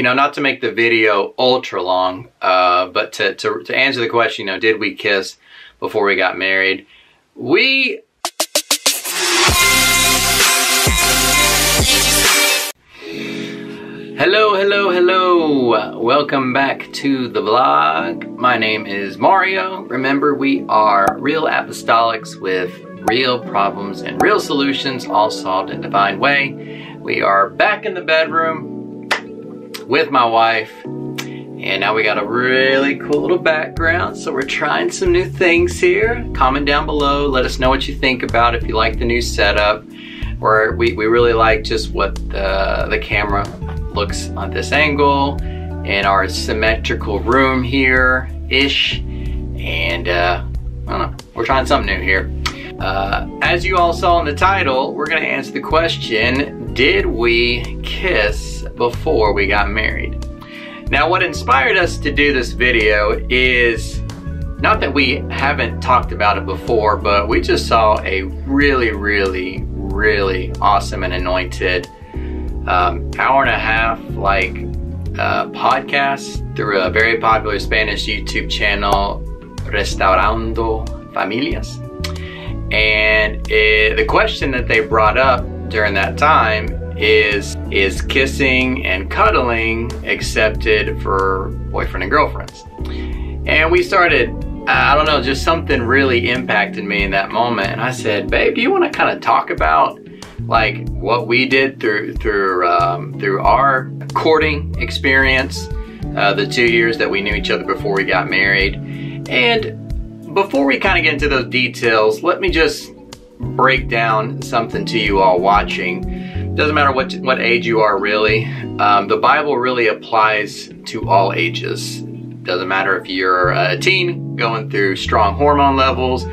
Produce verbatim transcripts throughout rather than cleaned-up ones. you know, not to make the video ultra long, uh, but to, to, to answer the question, you know, did we kiss before we got married? We... Hello, hello, hello. Welcome back to the vlog. My name is Mario. Remember, we are Real Apostolics with real problems and real solutions, all solved in divine way. We are back in the bedroom with my wife, and now we got a really cool little background, so we're trying some new things here. Comment down below, let us know what you think about it, if you like the new setup, or we, we really like just what the, the camera looks on this angle in our symmetrical room here ish and uh I don't know, we're trying something new here. Uh as you all saw in the title, we're going to answer the question, did we kiss before we got married? Now, what inspired us to do this video is not that we haven't talked about it before, but we just saw a really really really awesome and anointed Um, hour and a half like uh, podcast through a very popular Spanish YouTube channel, Restaurando Familias, and it, the question that they brought up during that time is is kissing and cuddling accepted for boyfriend and girlfriends? And we started, I don't know, just something really impacted me in that moment, and I said, babe, do you want to kind of talk about like what we did through through um, through our courting experience, uh, the two years that we knew each other before we got married? And before we kind of get into those details, let me just break down something to you all watching. Doesn't matter what what age you are, really. Um, the Bible really applies to all ages. Doesn't matter if you're a teen going through strong hormone levels,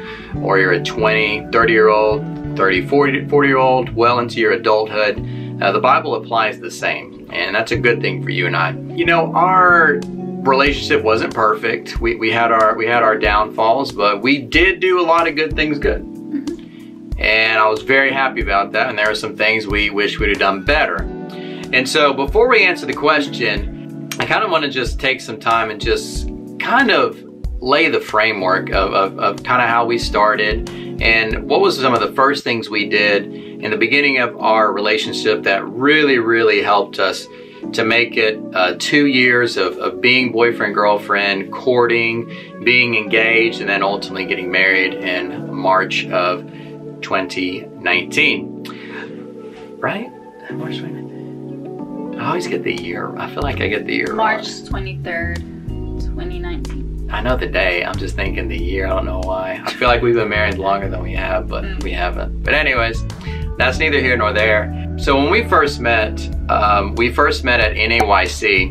or you're a twenty, thirty year old, thirty, forty, forty year old, well into your adulthood. Uh, the Bible applies the same, and that's a good thing for you and I. You know, our relationship wasn't perfect. We, we had our we had our downfalls, but we did do a lot of good things good. Mm-hmm. And I was very happy about that, and there were some things we wish we'd have done better. And so before we answer the question, I kind of want to just take some time and just kind of lay the framework of, of, of kind of how we started and what was some of the first things we did in the beginning of our relationship that really, really helped us to make it uh, two years of, of being boyfriend, girlfriend, courting, being engaged, and then ultimately getting married in March of twenty nineteen. Right? March twenty nineteen. I always get the year. I feel like I get the year wrong. March twenty-third, twenty nineteen. I know the day, I'm just thinking the year, I don't know why. I feel like we've been married longer than we have, but we haven't. But anyways, that's neither here nor there. So when we first met, um, we first met at N A Y C,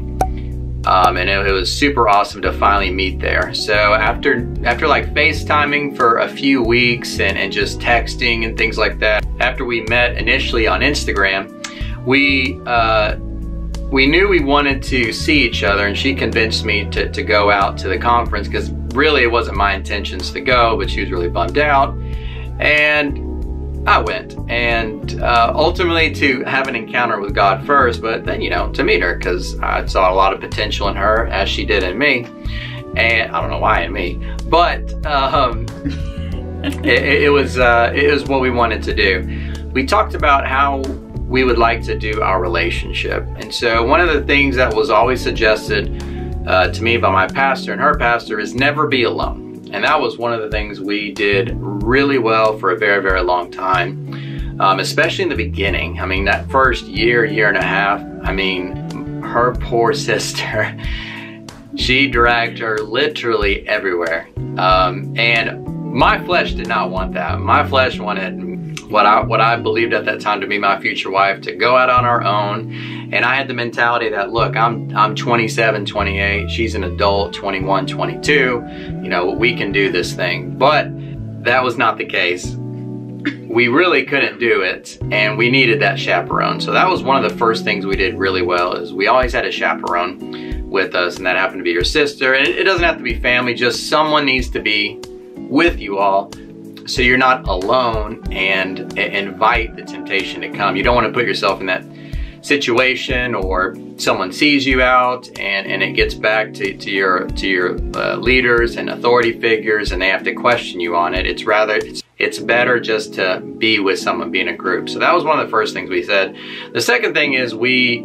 um, and it, it was super awesome to finally meet there. So after after like FaceTiming for a few weeks and, and just texting and things like that, after we met initially on Instagram, we, uh, We knew we wanted to see each other, and she convinced me to, to go out to the conference, because really it wasn't my intentions to go, but she was really bummed out. And I went, and uh, ultimately to have an encounter with God first, but then, you know, to meet her, because I saw a lot of potential in her, as she did in me. And I don't know why in me, but um, it, it, was, uh, it was what we wanted to do. We talked about how we would like to do our relationship. And so one of the things that was always suggested uh, to me by my pastor and her pastor is never be alone. And that was one of the things we did really well for a very, very long time, um, especially in the beginning. I mean, that first year, year and a half, I mean, her poor sister, she dragged her literally everywhere. Um, and my flesh did not want that. My flesh wanted What I, what I believed at that time to be my future wife, to go out on our own. And I had the mentality that, look, I'm, I'm twenty-seven, twenty-eight, she's an adult, twenty-one, twenty-two, you know, we can do this thing. But that was not the case. We really couldn't do it, and we needed that chaperone. So that was one of the first things we did really well, is we always had a chaperone with us, and that happened to be your sister. And it, it doesn't have to be family, just someone needs to be with you all, so you're not alone and invite the temptation to come. You don't want to put yourself in that situation, or someone sees you out, and, and it gets back to, to your to your uh, leaders and authority figures, and they have to question you on it. It's rather, it's, it's better just to be with someone, be in a group. So that was one of the first things we said. The second thing is we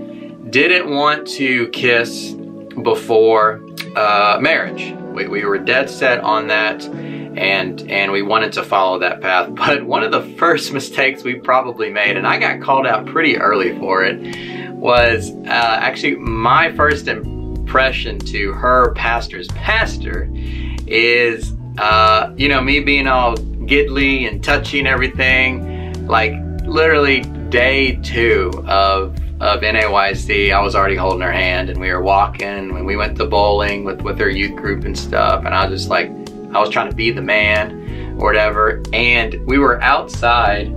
didn't want to kiss before uh, marriage. We, we were dead set on that. And and we wanted to follow that path. But one of the first mistakes we probably made, and I got called out pretty early for it, was uh, actually my first impression to her pastor's pastor is, uh, you know, me being all giggly and touchy and everything. Like literally day two of of N A Y C, I was already holding her hand, and we were walking, and we went to bowling with with her youth group and stuff, and I was just like, I was trying to be the man or whatever. And we were outside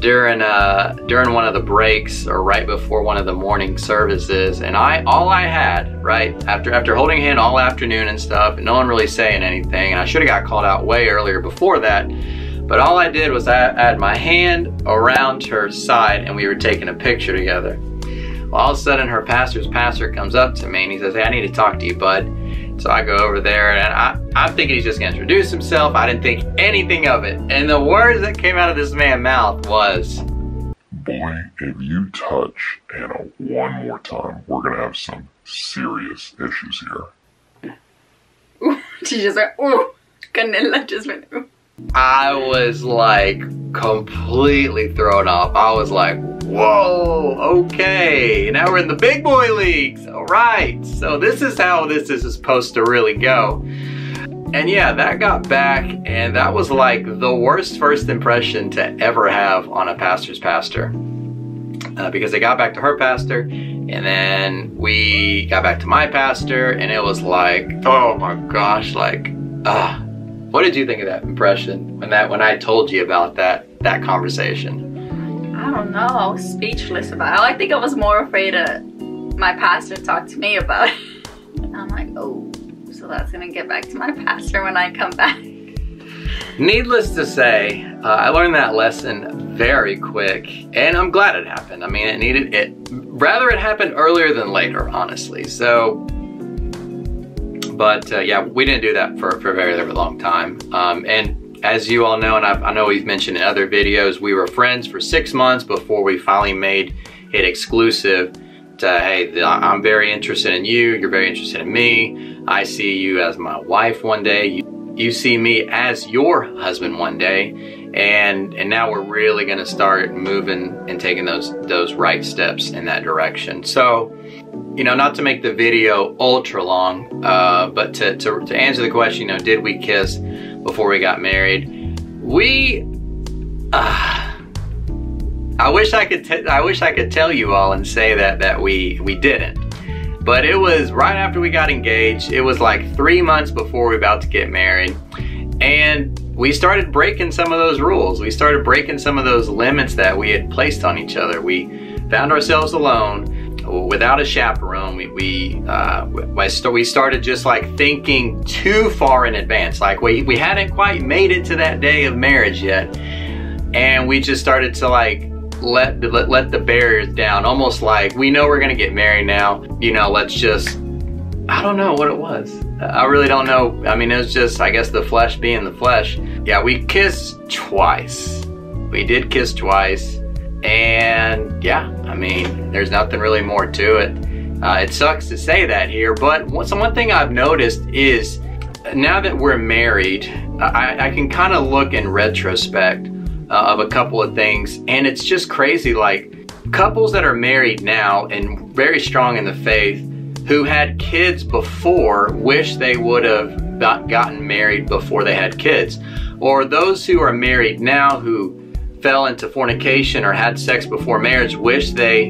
during uh, during one of the breaks, or right before one of the morning services, and I all I had, right, after after holding hand all afternoon and stuff, and no one really saying anything, and I should have got called out way earlier before that, but all I did was I, I had my hand around her side, and we were taking a picture together. Well, all of a sudden her pastor's pastor comes up to me, and he says, "Hey, I need to talk to you, bud." So I go over there, and I, I'm thinking he's just gonna introduce himself. I didn't think anything of it. And the words that came out of this man's mouth was, "Boy, if you touch Anna one more time, we're gonna have some serious issues here." Ooh, she just went, ooh, Canela just went, ooh. I was like completely thrown off. I was like, whoa, okay, now we're in the big boy leagues. All right, so this is how this is supposed to really go. And yeah, that got back, and that was like the worst first impression to ever have on a pastor's pastor, uh, because they got back to her pastor, and then we got back to my pastor, and it was like, oh my gosh, like, ah. Uh, what did you think of that impression when that when I told you about that that conversation? I don't know. I was speechless about it. I think I was more afraid of my pastor talked to me about it. And I'm like, oh, so that's gonna get back to my pastor when I come back. Needless to say, uh, I learned that lesson very quick, and I'm glad it happened. I mean, it needed it. Rather, it happened earlier than later, honestly. So. But uh, yeah, we didn't do that for, for a very, very long time. Um, and as you all know, and I've, I know we've mentioned in other videos, we were friends for six months before we finally made it exclusive to, hey, I'm very interested in you, you're very interested in me, I see you as my wife one day, you, you see me as your husband one day, and, and now we're really gonna start moving and taking those, those right steps in that direction. So. You know, not to make the video ultra long, uh, but to, to, to answer the question, you know, did we kiss before we got married? We, uh, I wish I could, t I wish I could tell you all and say that that we we didn't. But it was right after we got engaged. It was like three months before we were about to get married, and we started breaking some of those rules. We started breaking some of those limits that we had placed on each other. We found ourselves alone. Without a chaperone, we we, uh, we started just like thinking too far in advance. Like we, we hadn't quite made it to that day of marriage yet. And we just started to like let the, let, let the barriers down. Almost like, we know we're gonna get married now. You know, let's just, I don't know what it was. I really don't know. I mean, it was just, I guess the flesh being the flesh. Yeah, we kissed twice. We did kiss twice. And yeah, I mean, there's nothing really more to it. Uh, it sucks to say that here, but one, so one thing I've noticed is now that we're married, I, I can kind of look in retrospect uh, of a couple of things, and it's just crazy. Like couples that are married now and very strong in the faith who had kids before wish they would have got, gotten married before they had kids, or those who are married now who fell into fornication or had sex before marriage wish they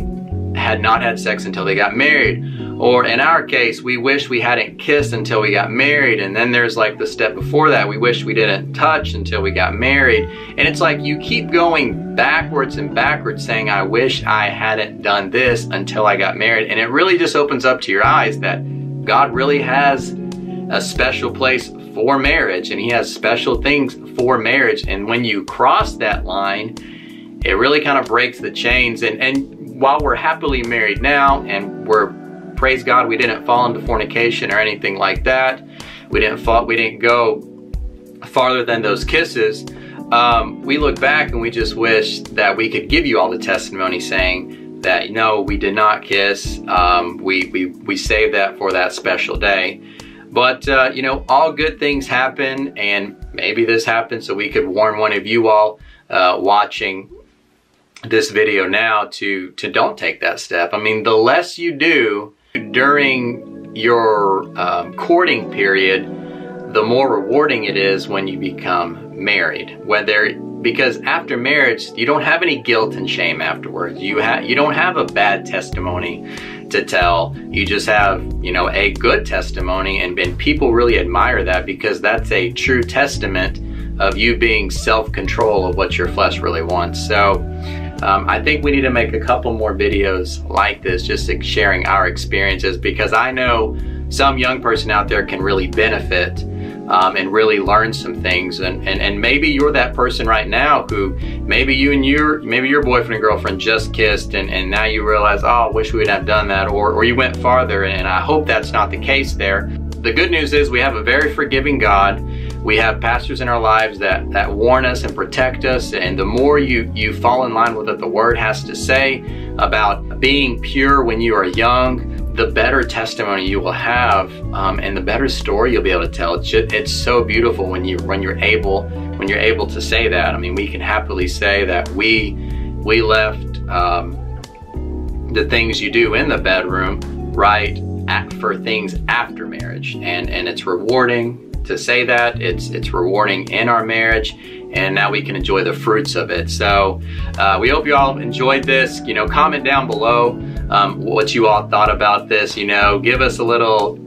had not had sex until they got married. Or in our case, we wish we hadn't kissed until we got married. And then there's like the step before that, we wish we didn't touch until we got married. And it's like you keep going backwards and backwards saying, I wish I hadn't done this until I got married. And it really just opens up to your eyes that God really has a special place for marriage, and he has special things for marriage. And when you cross that line, it really kind of breaks the chains. And, and while we're happily married now, and we're, praise God, we didn't fall into fornication or anything like that. We didn't fall, we didn't go farther than those kisses. Um, we look back and we just wish that we could give you all the testimony saying that, no, we did not kiss. Um, we, we, we saved that for that special day. But, uh, you know, all good things happen, and maybe this happened so we could warn one of you all uh, watching this video now to, to don't take that step. I mean, the less you do during your um, courting period, the more rewarding it is when you become married. Whether, because after marriage, you don't have any guilt and shame afterwards. You have, you don't have a bad testimony to tell. You just have, you know, a good testimony, and, and people really admire that, because that's a true testament of you being self-control of what your flesh really wants. So um, I think we need to make a couple more videos like this, just sharing our experiences, because I know some young person out there can really benefit um, and really learn some things. And, and, and maybe you're that person right now who, maybe you and your, maybe your boyfriend and girlfriend just kissed, and, and now you realize, oh, I wish we would have done that, or, or you went farther, and I hope that's not the case there. The good news is we have a very forgiving God. We have pastors in our lives that, that warn us and protect us. And the more you, you fall in line with what the Word has to say about being pure when you are young, the better testimony you will have, um, and the better story you'll be able to tell. It's, just, it's so beautiful when you when you're able when you're able to say that. I mean, we can happily say that we we left um, the things you do in the bedroom right at, for things after marriage, and and it's rewarding to say that. It's it's rewarding in our marriage, and now we can enjoy the fruits of it. So uh, we hope you all enjoyed this. You know, comment down below um, what you all thought about this. You know, give us a little,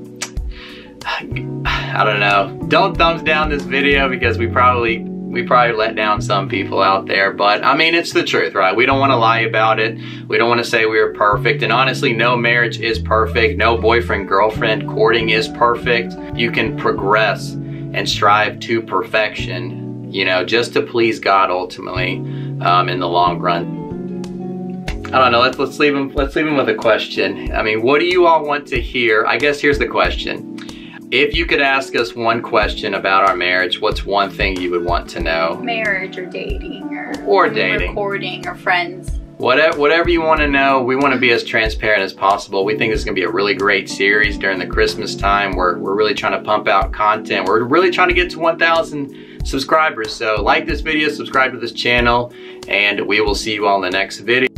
I don't know, don't thumbs down this video, because we probably we probably let down some people out there. But I mean, it's the truth, right? We don't want to lie about it. We don't want to say we are perfect. And honestly, no marriage is perfect. No boyfriend, girlfriend, courting is perfect. You can progress and strive to perfection, you know, just to please God ultimately um, in the long run. I don't know, let's, let's, leave him, let's leave him with a question. I mean, what do you all want to hear? I guess here's the question. If you could ask us one question about our marriage, what's one thing you would want to know? Marriage or dating or, or dating. Recording or friends. Whatever, whatever you want to know, we want to be as transparent as possible. We think this is going to be a really great series during the Christmas time. We're, we're really trying to pump out content. We're really trying to get to one thousand subscribers. So like this video, subscribe to this channel, and we will see you all in the next video.